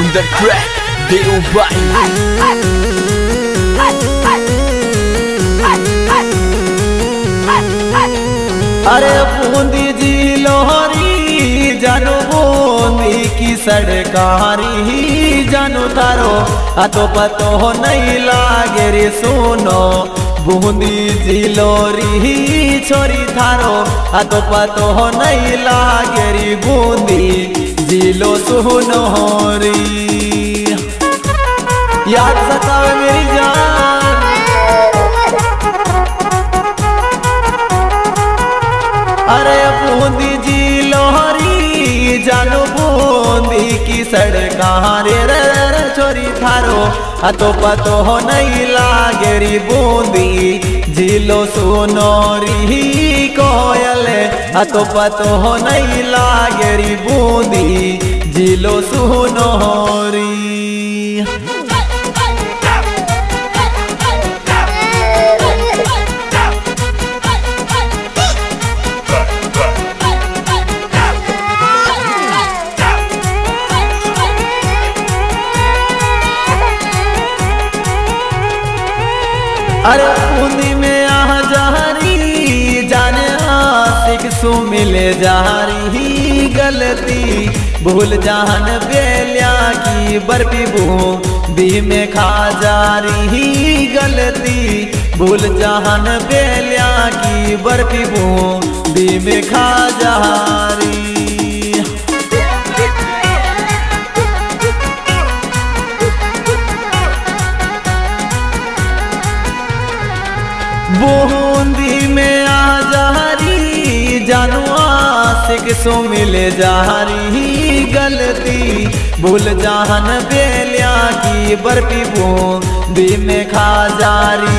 On the track, Deo Bhai। अरे बूंदी जी लोहरी जानो बूंदी की सरकारी जानो तारो अतो पतो नहीं लागे रे सोनो बूंदी जी लोहरी छोरी थारो अतो पतो नहीं लागे रे बूंदी जिलो सोनो री याद सतावे मेरी जान अरे बूंदी जिलो हरी जानो बूंदी की सरकारी रे छोरी थारो अतो पतो नहीं लागे री बूंदी जिलो सोनो री कोयल अतो पतो नहीं लागे री बूंदी जिलो सुनो री अरे बूंदी में आ जारी जाने आशिक सु मिले जारी गलती भूल जान बेलिया की बर्फी बूंदी में खा जारी गलती भूल जान बेलिया की बर्फी बूंदी में खा जारी बूंदी में आ जारी जानू आशिक सो मिले जारी गलती भूल जान बेलिया की बर्फी बूंदी में खा जारी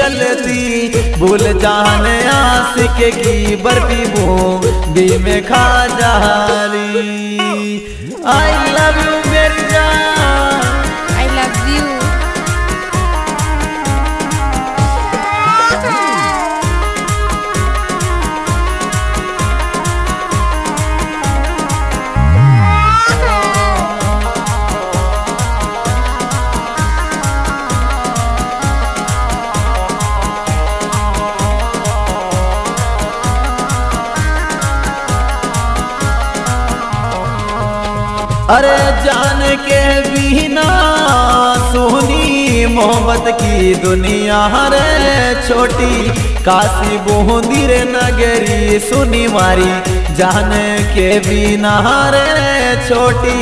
गलती भूल जान आशिक की बर्फी बूंदी में खा जारी आई लव यू मेरी जान आई लव यू अरे जान के बिना सोनी मोहब्बत की दुनिया रे छोटी काशी बूंदी रे नगरी सुनी मारी जान के बिना रे छोटी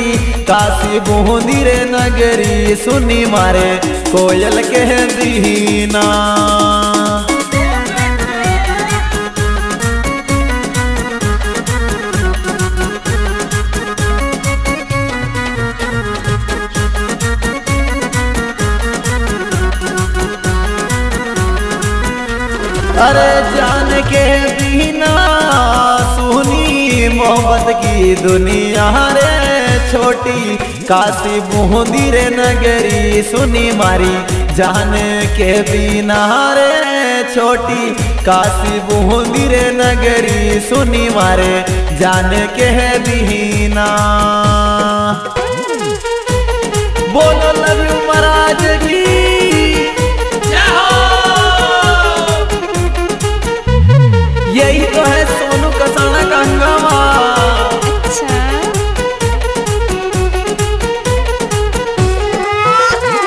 काशी बूंदी रे नगरी सुनी मारे कोयल के दीना अरे जान के बिना सुनी मोहब्बत की दुनिया रे छोटी काशी बूंदी रे नगरी सुनी मारी जान के बिना रे छोटी काशी बूंदी रे नगरी सुनी मारे जान के बिना बोलो लव यू महाराज की यही तो है सोनू कंसाना का हंगामा। अच्छा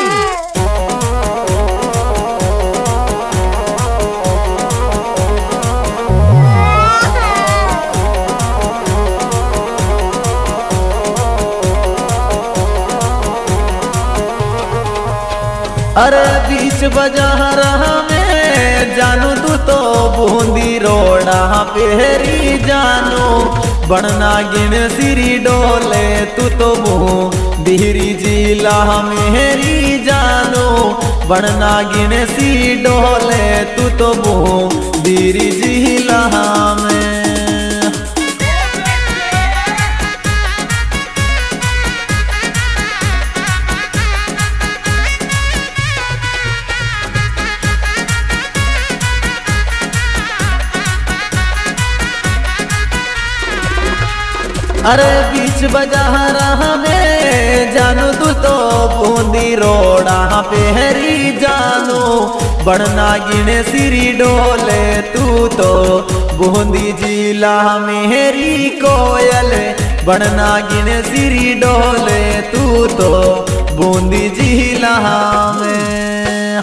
अरे बीच बजा रहा मैं जानू तू तो बूंदी रोड़ा पेरी जानो बनना गिन सिरी डोले तू तो बूंदी जिला मेरी जानो बनना गिन सिरी डोले तू तो बूंदी जिला में अरे बीच बजाह रहा में जानू तू तो बूंदी रोड़ा पेहरी जानू बढ़ना गिने सिरी डोले तू तो बूंदी जिला मेहरी कोयल बढ़ना गिने सिरी डोले तू तो बूंदी जिला में।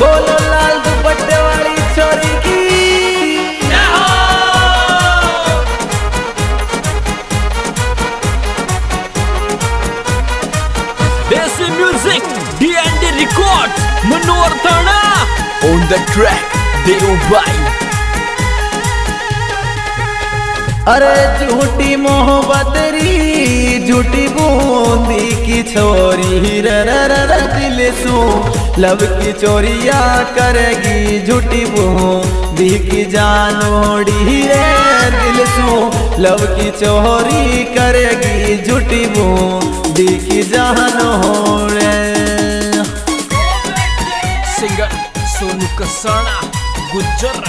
बोलो लाल दुपट्टे वाली छोरी की जय हो। देसी म्यूजिक डीएनडी रिकॉर्ड मनोरथाना ऑन द ट्रैक देवबाई। अरे झूठी मोहब्बत री झूठी बूंदी की छोरी दिल सू लव की चोरिया करेगी झूठी बूंदी की जानोड़ी रे दिल सू लव की चोरी करेगी झूठी बूंदी की जानोड़े। सिंगर सोनू कंसाना गुज्जर।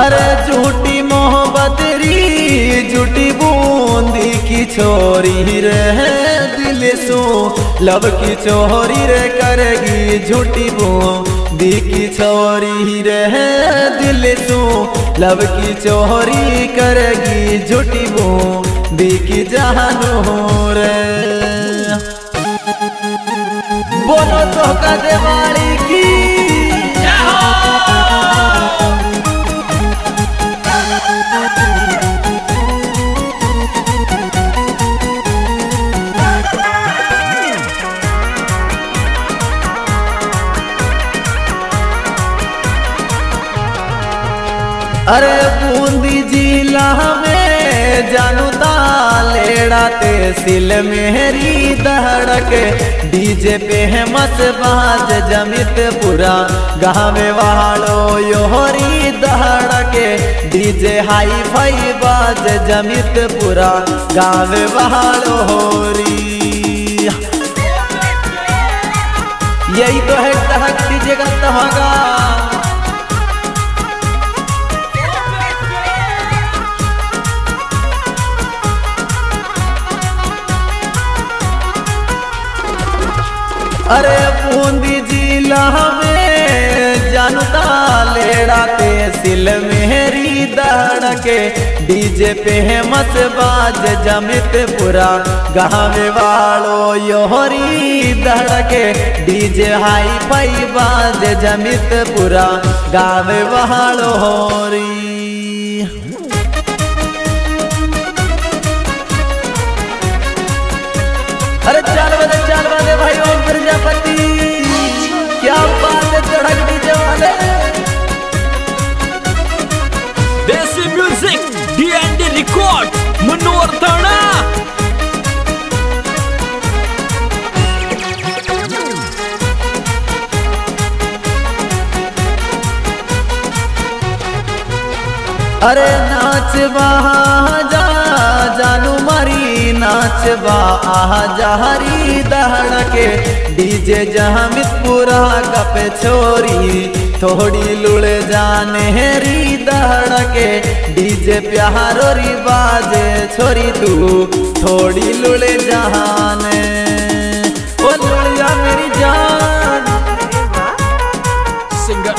अरे झूठी मोहब्बत री झूठी बूंदी की छोरी रे दिल सू लव की चोरी रे करेगी झूठी बूंदी की छोरी रे दिल सू लव की चोरी करेगी झूठी बूंदी की जानू रे। बोलो तो का देवाली की जय हो। अरे बूंदी जिला में जानू तालेड़ा तेसिल मेहरी धड़क डीजे पे है मत बाज जमितपुरा गाँव वालो योहरी धड़के डीजे हाई फाई बाज जमितपुरा गाँव वालो होरी। यही तो है धड़क डीजे का धमाका। अरे बूंदी जिला में जानता लेड़ा तेसिल मेहरी धड़के डीजे पे है मत बाज जमितपुरा गाँव वालो योहरी धड़के डीजे हाई फाई बाज जमितपुरा गाँव वालो होरी। अरे चाल बजे भाई ओम प्रजापति क्या बात है धड़क डीजे वाले। देसी म्यूजिक डीएनडी रिकॉर्ड मनोरथाना। अरे नाच बाजा जानू मारी नाच बाहरी धड़के डीजे जमितपुरा गप छोरी थोड़ी लुड़ जाने री धड़के डीजे प्यारो री बाजे छोरी तू थोड़ी लुड़ जाने ओ लुड़िया मेरी जान। सिंगर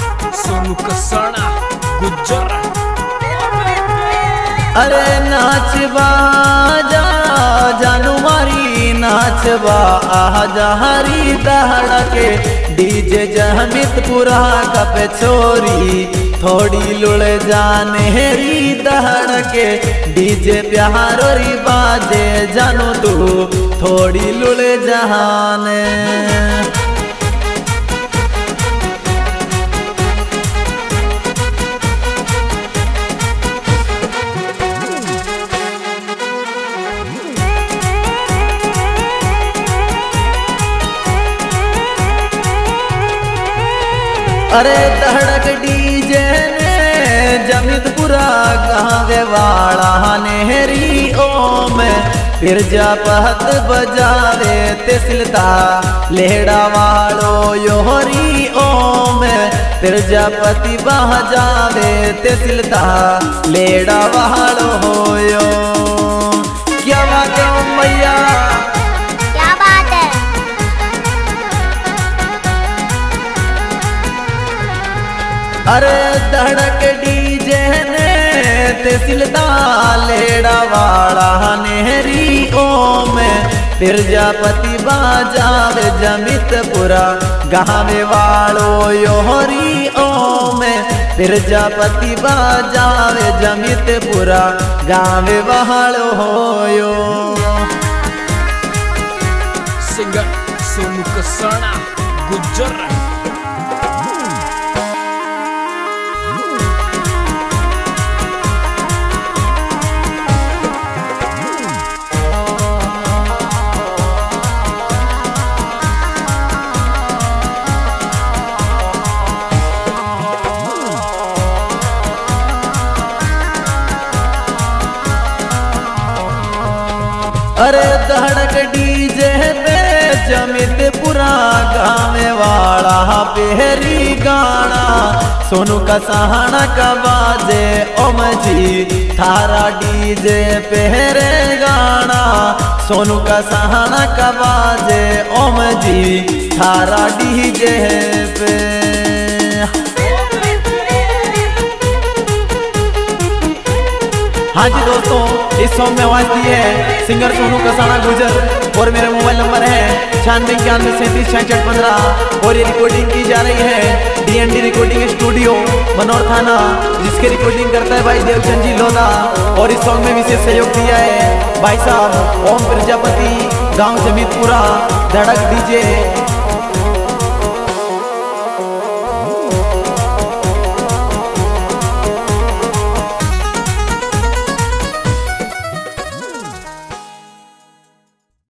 सोनू कंसाना गुज्जर। अरे नाच बाजा जानू मारी नाच बाहरी धड़के डीजे जमितपुरा गप छोरी थोड़ी लुड़ जाने री धड़के डीजे प्यारो री बाजे जानू तू थोड़ी लुड़ जाने। अरे धड़क डीजे ने जमितपुरा पूरा गावे वाला नेहरी ओम प्रजापत बजावे तिसलता लेड़ा वालो योहरी ओम प्रजापति बजावे तिसलता लेड़ा वालो होयो। क्या बात है ओम भैया, क्या बात है। अरे धड़क डीजे ने तिसलता लेड़ा वाला नेहरी ओम प्रजापति बाजावे जमितपुरा गावे वालो योहरी ओम प्रजापति बाजावे जमितपुरा गावे वालो होयो। सिंगर सोनू कंसाना गुज्जर। अरे धड़क डीजे पे जमितपुरा गावे वाला पेहरी गाना सोनू कंसाना का बाजे ओम जी थारा डीजे पेहरे गाना सोनू कंसाना का बाजे ओम जी थारा डीजे पे। हाँ जी दोस्तों, इस सॉन्ग में आवाज दी है सिंगर सोनू कंसाना गुजर और मेरा मोबाइल नंबर है 9691376615 और ये रिकॉर्डिंग की जा रही है DND रिकॉर्डिंग स्टूडियो मनोरथाना, जिसके रिकॉर्डिंग करता है भाई देवचंद्र जी लोना। और इस सॉन्ग में विशेष सहयोग दिया है भाई साहब ओम प्रजापति गाँव जमीतपुरा धड़क डीजे।